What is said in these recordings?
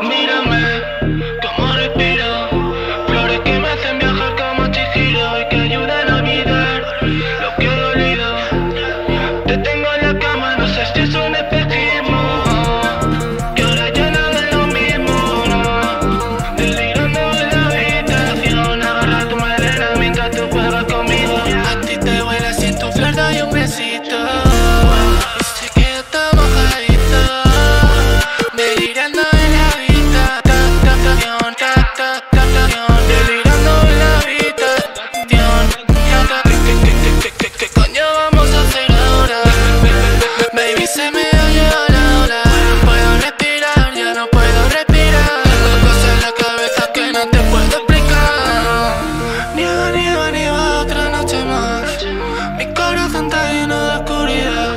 Mírame cómo respiro, flores que me hacen viajar como Chihiro y que ayudan a olvidar lo que he dolido. Te tengo en la cama, no sé si es un espejismo, que ahora ya no es lo mismo, no. Delirando en la habitación, agarra tu madera mientras tú juegas conmigo. A ti te huele así tu flor, doy un besito. Sé que ya está mojadito, delirando en la habitación. Delirando en la habitación. ¿Qué coño vamos a hacer ahora? Baby, se me ha llegado la hora. No puedo respirar, ya no puedo respirar. Tengo cosas en la cabeza que no te puedo explicar. Ni va otra noche más. Mi corazón está lleno de oscuridad.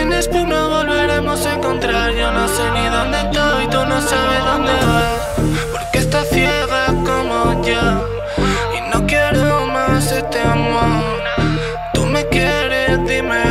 En este no volveremos a encontrar. Yo no sé ni dónde estoy, tú no sabes dónde vas. Porque estás ciega como yo y no quiero más este amor. Tú me quieres, dime.